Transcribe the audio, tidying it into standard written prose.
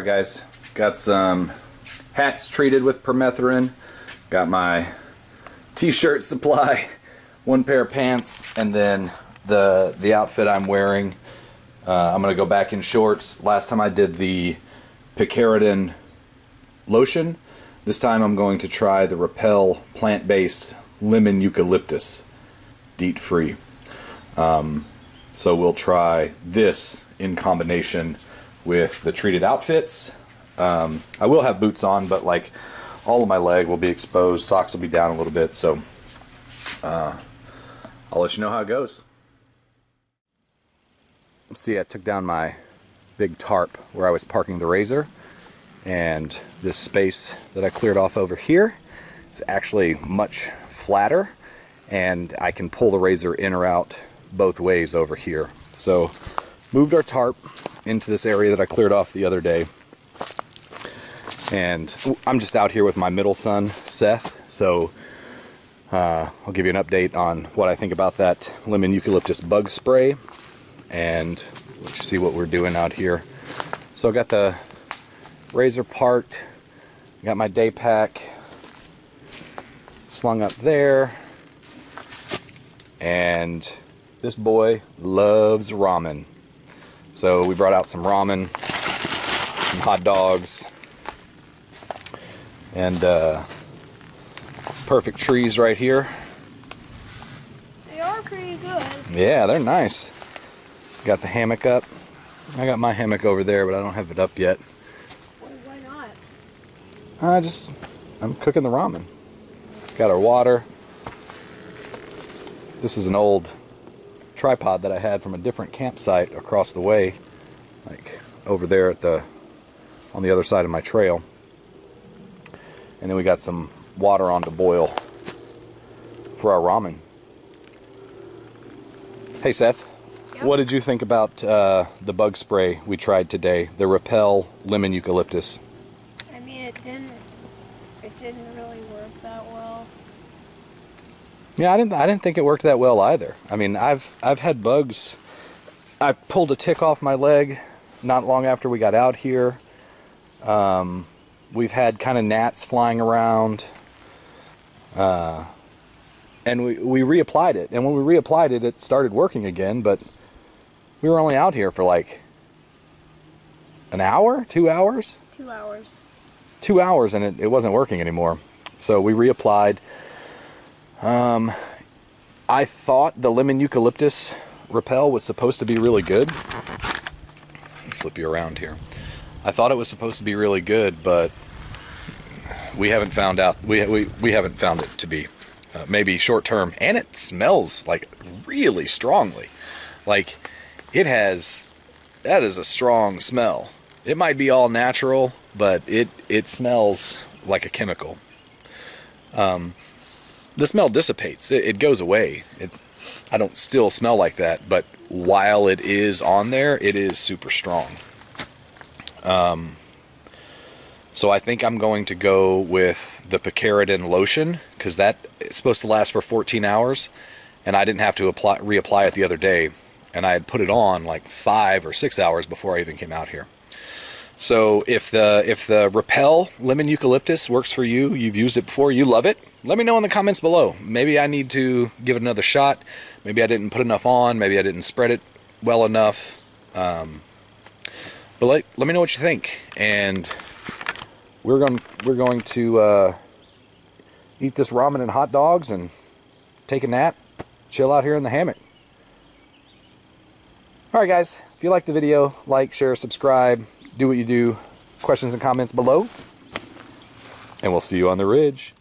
Alright guys, got some hats treated with permethrin, got my t-shirt supply, one pair of pants, and then the outfit I'm wearing. I'm going to go back in shorts. Last time I did the picaridin lotion. This time I'm going to try the Repel plant-based lemon eucalyptus, DEET-free. So we'll try this in combination with the treated outfits. I will have boots on, but like all of my leg will be exposed, socks will be down a little bit, so I'll let you know how it goes. See, I took down my big tarp where I was parking the Razor, and this space that I cleared off over here is actually much flatter, and I can pull the Razor in or out both ways over here. So moved our tarp into this area that I cleared off the other day, and I'm just out here with my middle son Seth, so I'll give you an update on what I think about that lemon eucalyptus bug spray, and let's see what we're doing out here. So I got the Razor parked, got my day pack slung up there, and this boy loves ramen. So we brought out some ramen, some hot dogs, and perfect trees right here. They are pretty good. Yeah, they're nice. Got the hammock up. I got my hammock over there, but I don't have it up yet. Why not? I'm cooking the ramen. Got our water. This is an old tripod that I had from a different campsite across the way, like over there at on the other side of my trail. And then we got some water on to boil for our ramen. Hey Seth. What did you think about the bug spray we tried today, the Repel Lemon Eucalyptus? I mean, it didn't really work that well. Yeah, I didn't think it worked that well either. I mean, I've had bugs. I pulled a tick off my leg not long after we got out here. We've had kind of gnats flying around. And we reapplied it, and when we reapplied it, it started working again, but we were only out here for like an hour, 2 hours? 2 hours. 2 hours, and it wasn't working anymore. So we reapplied. I thought the lemon eucalyptus Repel was supposed to be really good. Let me flip you around here. I thought it was supposed to be really good, but we haven't found out. We haven't found it to be. Maybe short term, and it smells like really strongly. Like, that is a strong smell. It might be all natural, but it smells like a chemical. The smell dissipates, it goes away. I don't still smell like that, but while it is on there, it is super strong. So I think I'm going to go with the picaridin lotion, because that is supposed to last for 14 hours, and I didn't have to reapply it the other day, and I had put it on like 5 or 6 hours before I even came out here. So if the Repel Lemon Eucalyptus works for you, you've used it before, you love it, let me know in the comments below. Maybe I need to give it another shot. Maybe I didn't put enough on. Maybe I didn't spread it well enough. But let me know what you think, and we're going to eat this ramen and hot dogs and take a nap, chill out here in the hammock. All right, guys, if you liked the video, like, share, subscribe, do what you do. Questions and comments below, and we'll see you on the ridge.